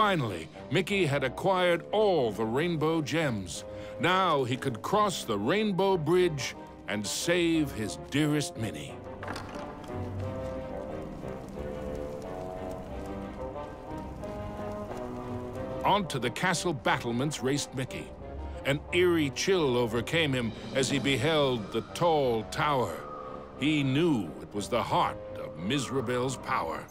Finally, Mickey had acquired all the rainbow gems. Now he could cross the rainbow bridge and save his dearest Minnie. Onto the castle battlements raced Mickey. An eerie chill overcame him as he beheld the tall tower. He knew it was the heart of Mizrabel's power.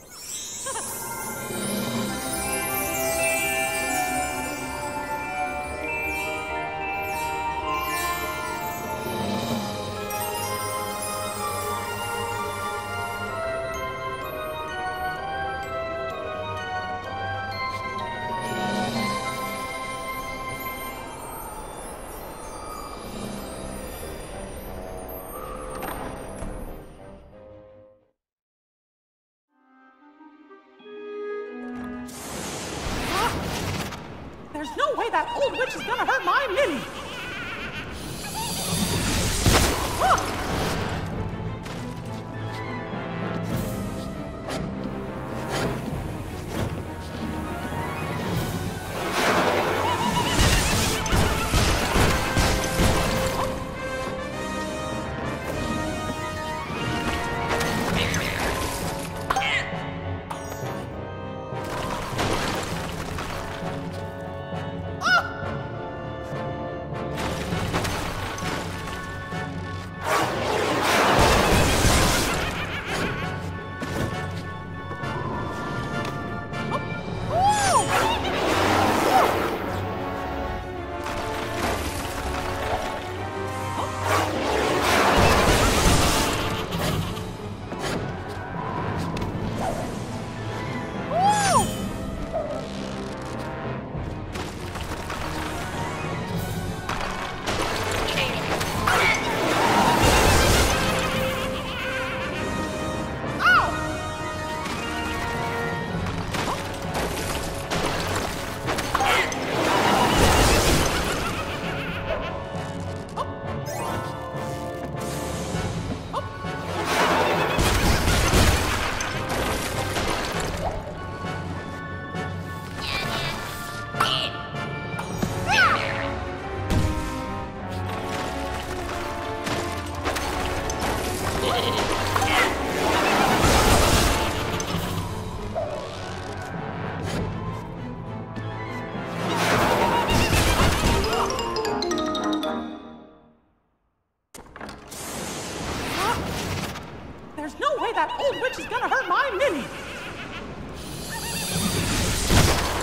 There's no way that old witch is gonna hurt my Minnie!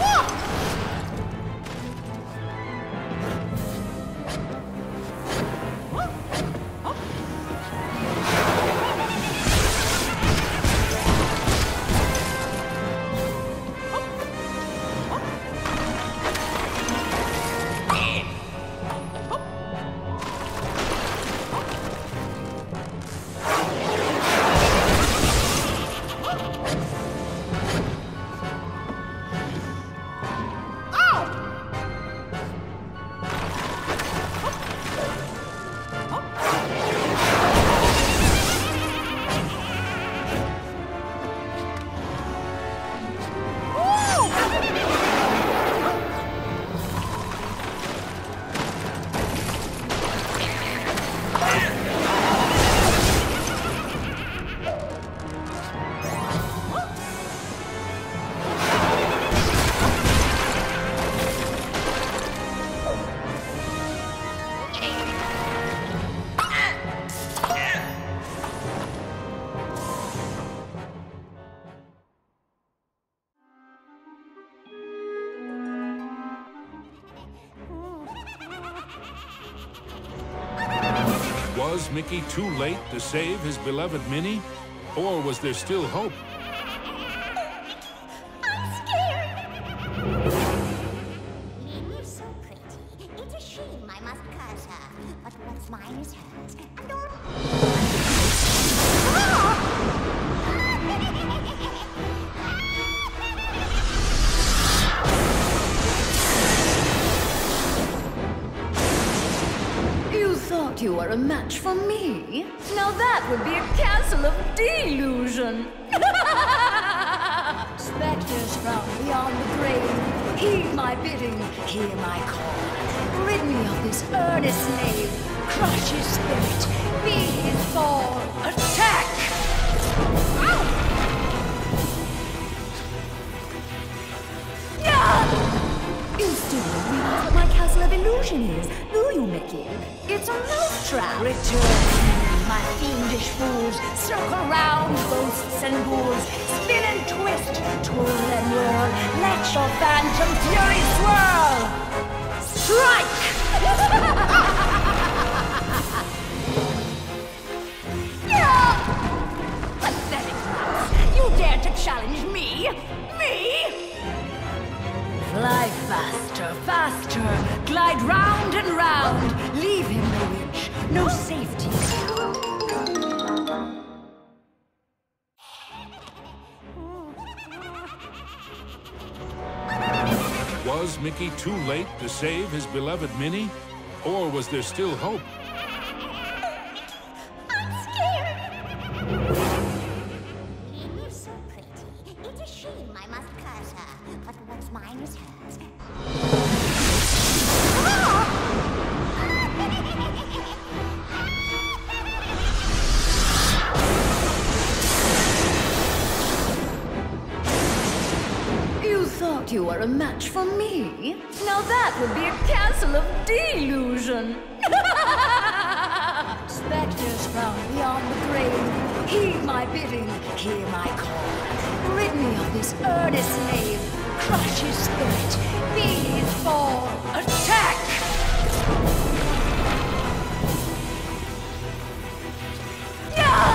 Ah! There's no way that old witch is gonna hurt my Minnie! Ah! Was Mickey too late to save his beloved Minnie? Or was there still hope? I'm scared! Minnie's so pretty. It's a shame I must curse her. But what's mine is hers. And all... You are a match for me. Now that would be a castle of delusion. Spectres from beyond the grave. my bidding, hear my call. Rid me of this earnest knave, crush his spirit, be his fall, attack! Yeah! You still realize what my Castle of Illusion is, do you, Mickey? It's a mouse trap! Return! My fiendish fools, circle round ghosts and ghouls, spin and twist, twirl and whirl, let your phantom fury swirl! Strike! Yeah! Pathetic mouse, you dare to challenge me? Me? Fly faster, faster, glide round and round, leave him the witch, no safety. Was Mickey too late to save his beloved Minnie? Or was there still hope? I'm scared. You're so pretty. It's a shame I must curse her, but what's mine is hers. You are a match for me. Now that would be a castle of delusion. Spectres frown beyond the grave. Heed my bidding, hear my call. Rid me of this earnest knave. Crush his spirit, be his fall, attack! Yeah!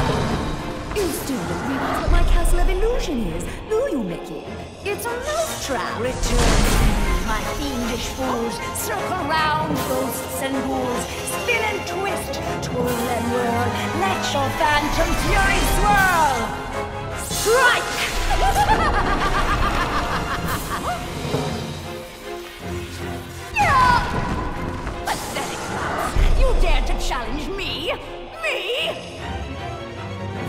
You still don't realize what my Castle of Illusion is, do you, Mickey? It's a mouse trap. Return to me, my fiendish fools, circle round ghosts and ghouls, spin and twist, twirl and whirl, let your phantom fury swirl! Strike! Yeah! Pathetic mouse, you dare to challenge me? Me?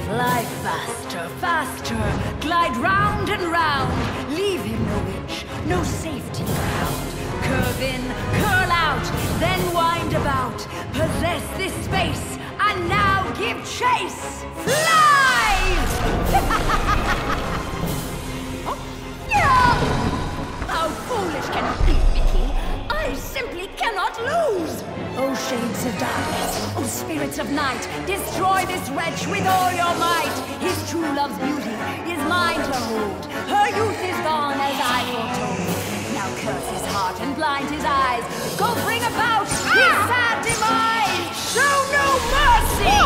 Fly faster, faster, glide round and round, leave him no witch, no safety ground. Curve in, curl out, then wind about, possess this space, and now give chase! Fly! Yeah! How foolish can you be, Mickey? I simply cannot lose! Oh, shades of darkness, oh, spirits of night, destroy this wretch with all your might. His true love's beauty is mine to hold. Her youth is gone, as I foretold. Now curse his heart and blind his eyes. Go bring about his sad demise. Show no mercy!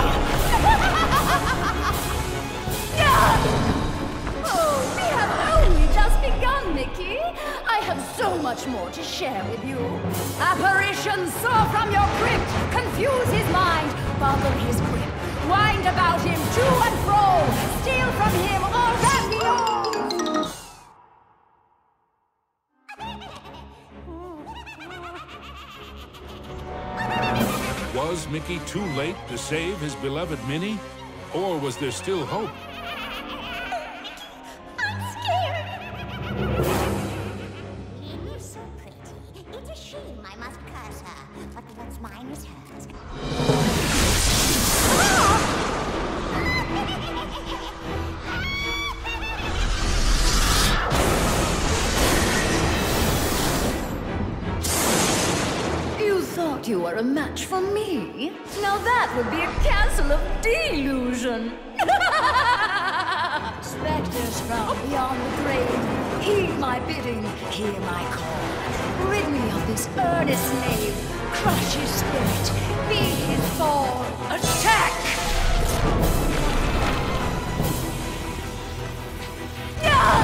Oh, we have only just begun, Mickey. I have so much more to share with you. Apparition soar from your crypt, confuse his mind, bubble his grip, wind about him to and fro, steal from him all that he owns. Was Mickey too late to save his beloved Minnie? Or was there still hope? You are a match for me. Now that would be a castle of delusion. Spectres frown beyond the grave. Heed my bidding, hear my call. Rid me of this earnest knave. Crush his spirit, be his fall, attack! Yeah!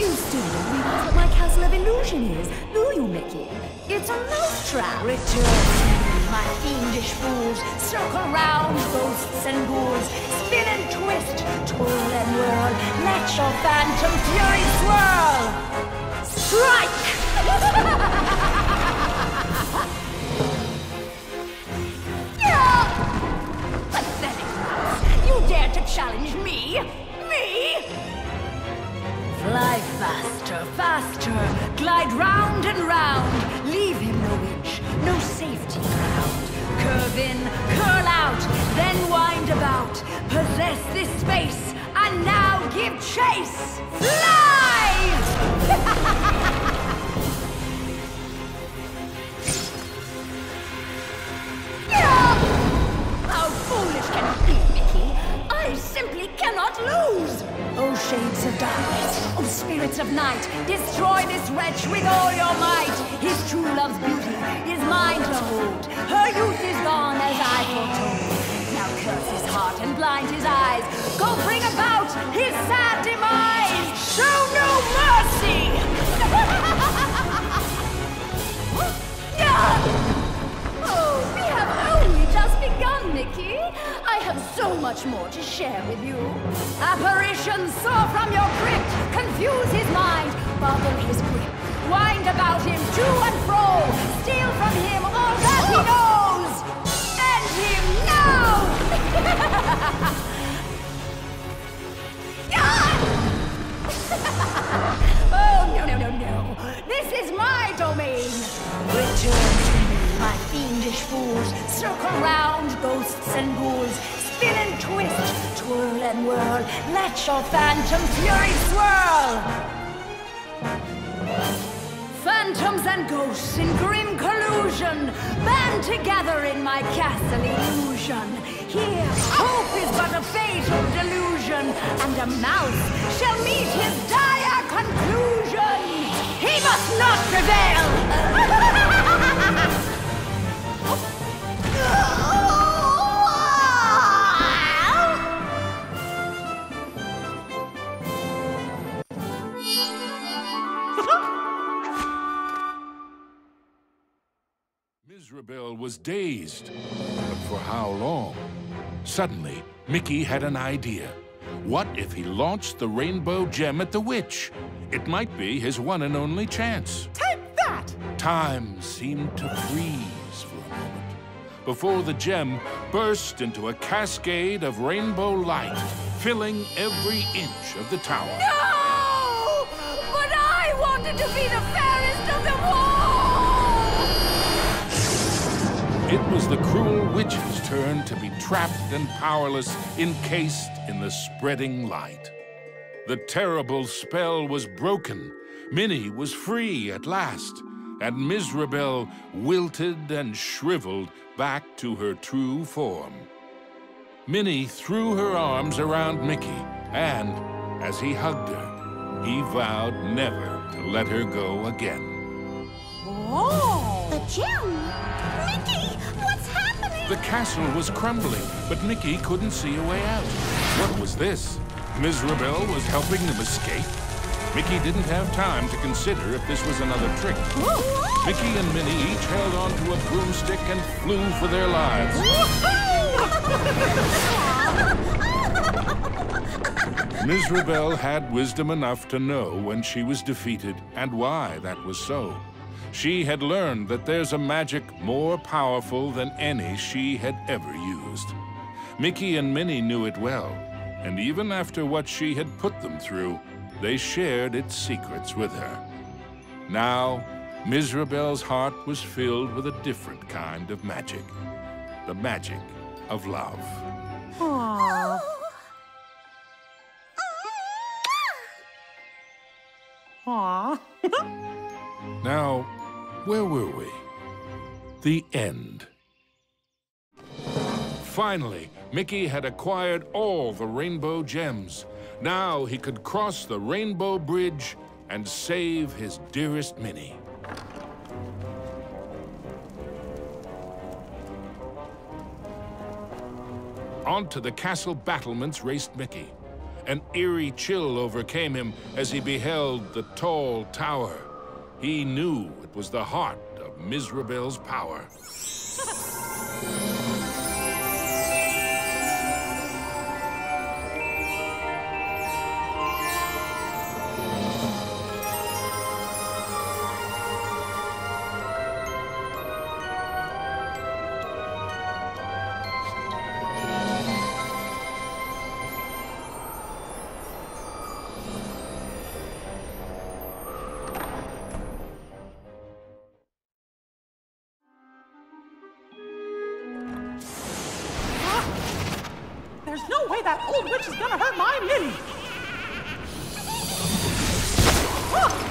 You still don't realize what my Castle of Illusion is, do you, Mickey? It's a mouse trap. Return to me, my fiendish fools, circle round ghosts and ghouls, spin and twist, twirl and whirl, let your phantom fury swirl! Strike! Yeah! Pathetic mouse, you dare to challenge me? Me? Fly faster, faster! master. Glide round and round. Leave him no inch, no safety ground. Curve in, curl out, then wind about. Possess this space, and now give chase. Live! How foolish can you be, Mickey? I simply cannot lose! Oh, shades of darkness, oh, spirits of night, destroy this wretch with all your might! His true love's beauty is mine to hold. Her youth is gone as I foretold. Now curse his heart and blind his eyes. Go bring about his sad demise! Show no mercy! Oh, we have only just begun, Mickey. I have so much more to share with you. Apparition soar from your crypt, confuse his mind, boggle his grip, wind about him to and fro, steal from him all that he knows. End him now! Oh, no, no, no, no. This is my domain. Return to my fiendish fools, circle round, ghosts and ghouls, spin and twist, twirl and whirl, let your phantom fury swirl! Phantoms and ghosts in grim collusion, band together in my castle illusion. Here, hope is but a fatal delusion, and a mouse shall meet his dire conclusion! He must not prevail! Mizrabel was dazed, but for how long? Suddenly, Mickey had an idea. What if he launched the rainbow gem at the witch? It might be his one and only chance. Take that! Time seemed to freeze for a moment before the gem burst into a cascade of rainbow light, filling every inch of the tower. No! But I wanted to be the fairest of them all! It was the cruel witch's turn to be trapped and powerless, encased in the spreading light. The terrible spell was broken. Minnie was free at last, and Mizrabel wilted and shriveled back to her true form. Minnie threw her arms around Mickey, and as he hugged her, he vowed never to let her go again. Oh! The gem! Mickey, what's happening? The castle was crumbling, but Mickey couldn't see a way out. What was this? Mizrabel was helping them escape? Mickey didn't have time to consider if this was another trick. Whoa. Mickey and Minnie each held onto a broomstick and flew for their lives. Mizrabel had wisdom enough to know when she was defeated and why that was so. She had learned that there's a magic more powerful than any she had ever used. Mickey and Minnie knew it well, and even after what she had put them through, they shared its secrets with her. Now, Mizrabel's heart was filled with a different kind of magic. The magic of love. Aww. Aww. Now, where were we? The end. Finally, Mickey had acquired all the rainbow gems. Now he could cross the Rainbow Bridge and save his dearest Minnie. Onto the castle battlements raced Mickey. An eerie chill overcame him as he beheld the tall tower. He knew it was the heart of Mizrabel's power. that old witch is gonna hurt my Minnie! Look!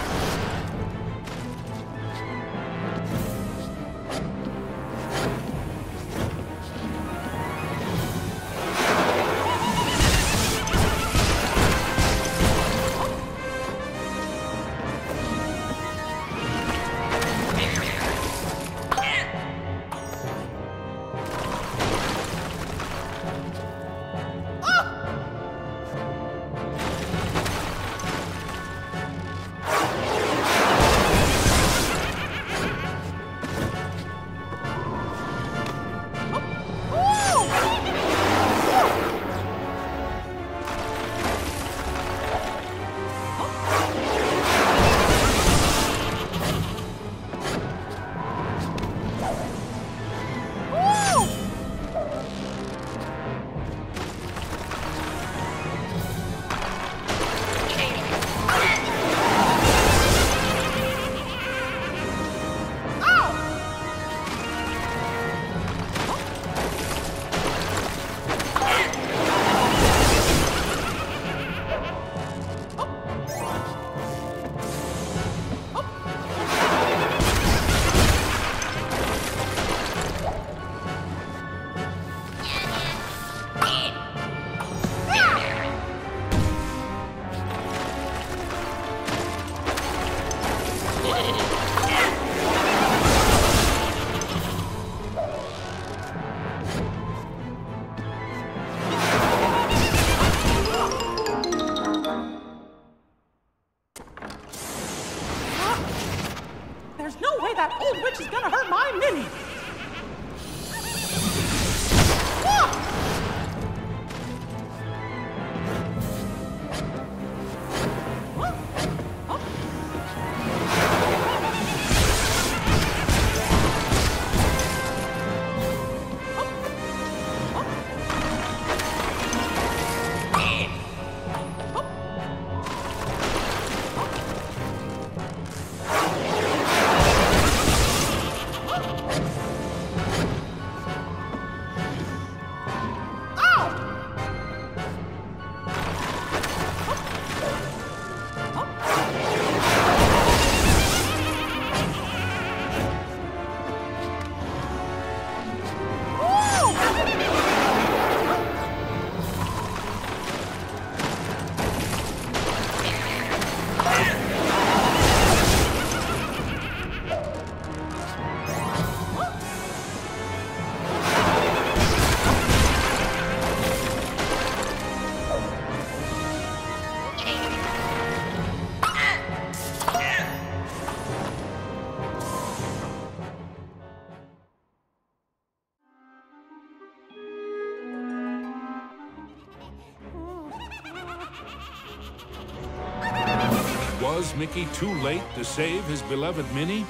Was Mickey too late to save his beloved Minnie?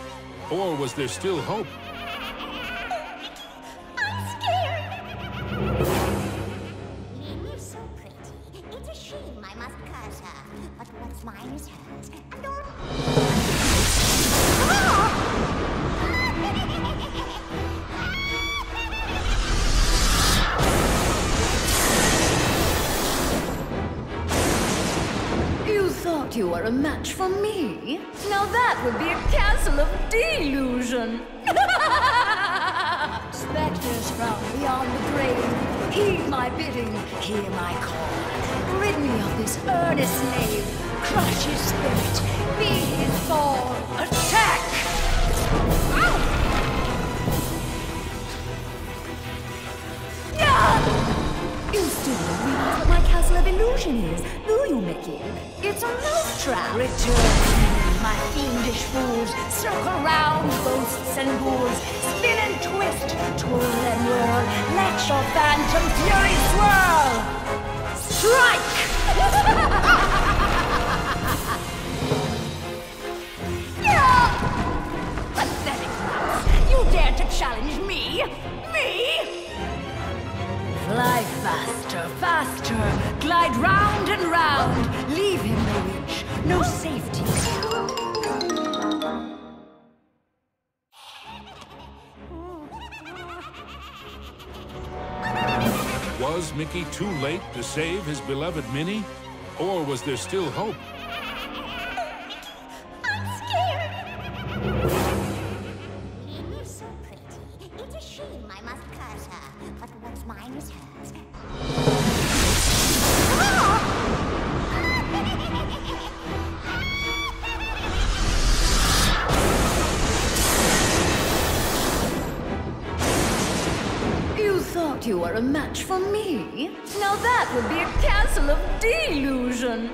Or was there still hope? I'm scared! Minnie is so pretty. It's a shame I must curse her. But what's mine is hers. And all... You are a match for me. Now that would be a castle of delusion. Spectres from beyond the grave, heed my bidding, hear my call. Rid me of this earnest knave, crush his spirit, be his fall. Attack! You still don't realize what my Castle of Illusion is, do you, Mickey? It's a mouse trap. Return, my fiendish fools. Circle round, ghosts and ghouls. Spin and twist, twirl and whirl. Let your phantom fury swirl. Strike! Pathetic mouse! You dare to challenge me? Me? Fly faster, faster, glide round and round, leave him the witch, no safety. Was Mickey too late to save his beloved Minnie? Or was there still hope? I'm scared! Minnie is so pretty. It's a shame I must curse her. But what's mine is hers. You are a match for me. Now that would be a castle of delusion.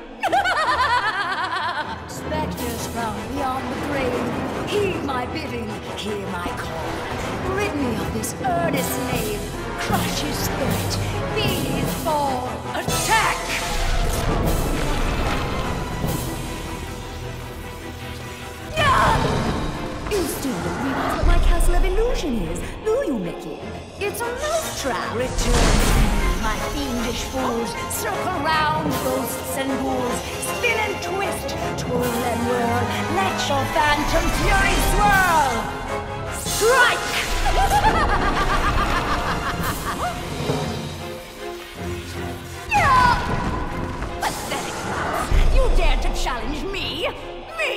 Spectres from beyond the grave, heed my bidding, hear my call. Rid me of this earnest name, crush his spirit, be his fall. Attack! You still don't realize what my castle of illusion is, do you, Mickey? It's a mousetrap. Return to me, my fiendish fools. Circle round, ghosts and ghouls. Spin and twist, twirl and whirl. Let your phantom fury swirl. Strike! Yeah! Pathetic mouse! You dare to challenge me? Me?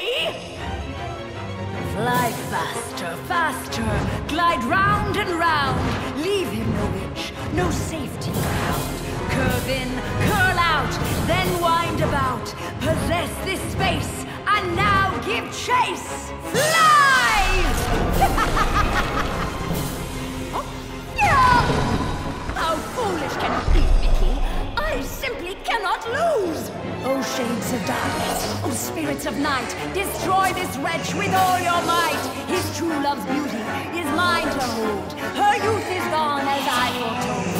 Fly faster, faster, glide round and round. Leave him no itch, no safety ground. Curve in, curl out, then wind about. Possess this space, and now give chase. Fly! How foolish can you be, Mickey? I simply cannot lose. Oh, shades of darkness, oh, spirits of night, destroy this wretch with all your might. His true love's beauty is mine to hold. Her youth is gone as I foretold.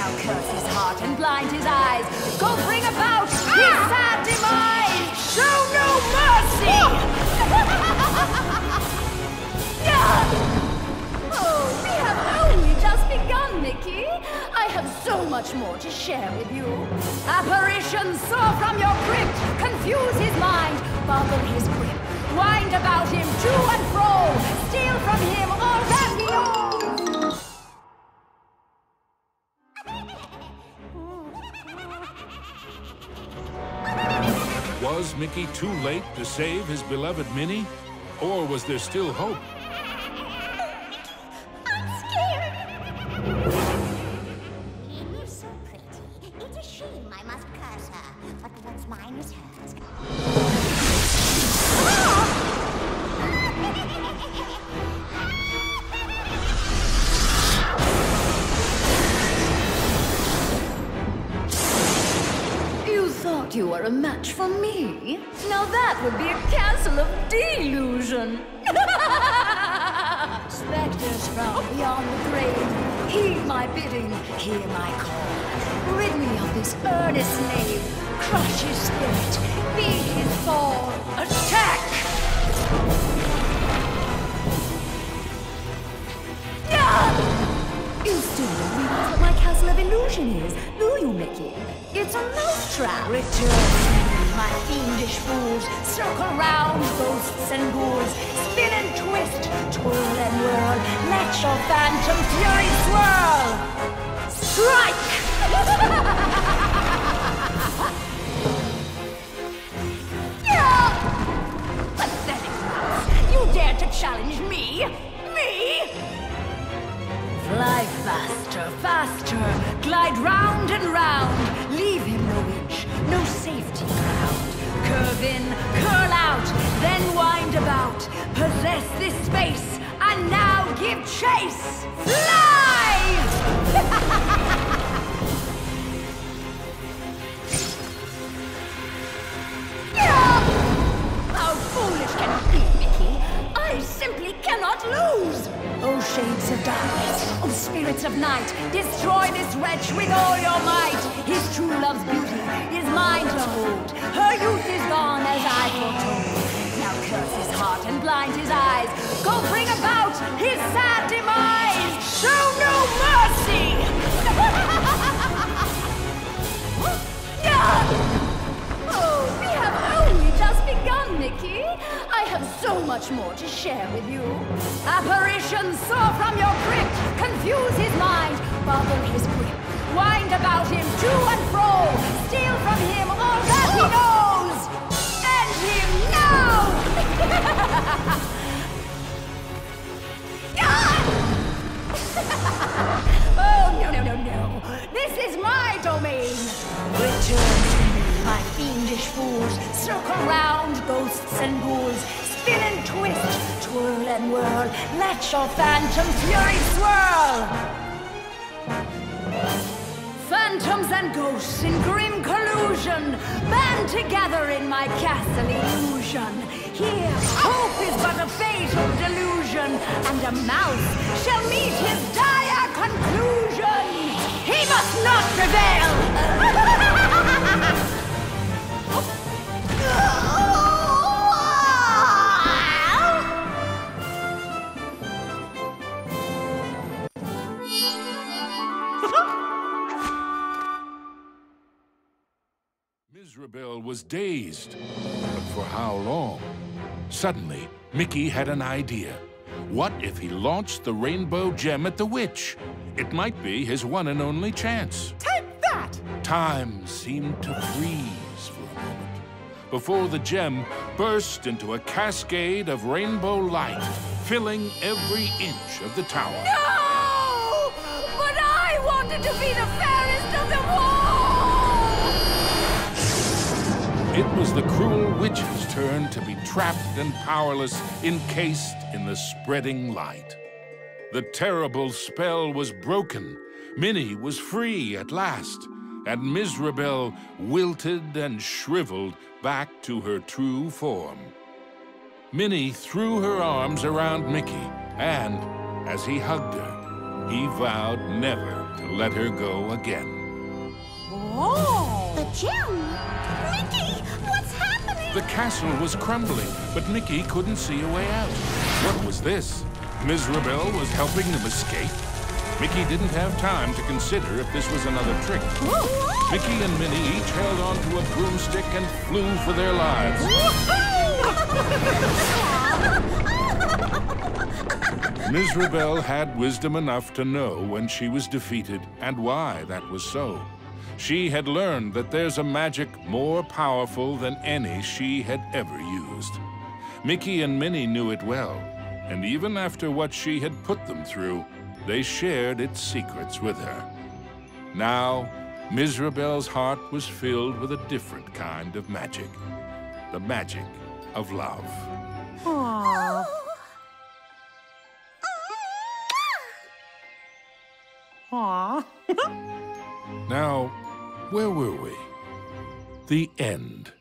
Now curse his heart and blind his eyes. Go bring about his sad demise. Show no mercy! Oh, we have only just begun, Mickey. I have so much more to share with you. Apparitions soar from your crypt, confuse his mind, bubble his grip, wind about him to and fro, steal from him all that he owns. Was Mickey too late to save his beloved Minnie? Or was there still hope? You are a match for me. Now that would be a castle of delusion. Spectres from beyond the grave, heed my bidding, hear my call. Rid me of this earnest knave, crush his spirit, be his fall. Attack! You still don't realize what my castle of illusion is, do you, Mickey? It's a mousetrap. Return to me, my fiendish fools. Circle round, ghosts and ghouls. Spin and twist, twirl and whirl. Let your phantom fury swirl. Strike! Pathetic mouse! You dare to challenge me? Me? Fly faster, faster. Glide round and round. Leave him no inch, no safety ground. Curve in, curl out, then wind about. Possess this space, and now give chase. Fly! How foolish can you be, Mickey? I simply cannot lose. Oh, shades of darkness, oh, spirits of night, destroy this wretch with all your might. His true love's beauty is mine to hold. Her youth is gone as I foretold. Now curse his heart and blind his eyes. Go bring about his sad demise. Show no mercy! Oh, we have only just begun, Mickey. I have so much more to share with you. Apparitions soar from your crypt, confuse his mind, bubble his grip. wind about him to and fro, steal from him all that he knows! End him now! Oh, no, no, no, no. This is my domain. Return to me, my fiendish fools. Circle round, ghosts and ghouls. Spin and twist, twirl and whirl. Let your phantom fury swirl! Phantoms and ghosts in grim collusion band together in my castle illusion. Here, hope is but a fatal delusion, and a mouse shall meet his dire conclusion. He must not prevail! Mizrabel was dazed, but for how long? Suddenly, Mickey had an idea. What if he launched the rainbow gem at the witch? It might be his one and only chance. Take that! Time seemed to freeze for a moment before the gem burst into a cascade of rainbow light, filling every inch of the tower. No! But I wanted to be the fairest of them all! It was the cruel witch's turn to be trapped and powerless, encased in the spreading light. The terrible spell was broken. Minnie was free at last, and Mizrabel wilted and shriveled back to her true form. Minnie threw her arms around Mickey, and as he hugged her, he vowed never to let her go again. Oh, the gem! Mickey, what's happening? The castle was crumbling, but Mickey couldn't see a way out. What was this? Mizrabel was helping them escape? Mickey didn't have time to consider if this was another trick. Whoa. Mickey and Minnie each held onto a broomstick and flew for their lives. Mizrabel had wisdom enough to know when she was defeated and why that was so. She had learned that there's a magic more powerful than any she had ever used. Mickey and Minnie knew it well, and even after what she had put them through, they shared its secrets with her. Now, Mizrabel's heart was filled with a different kind of magic, the magic of love. Aww. Aww. Now, where were we? The end.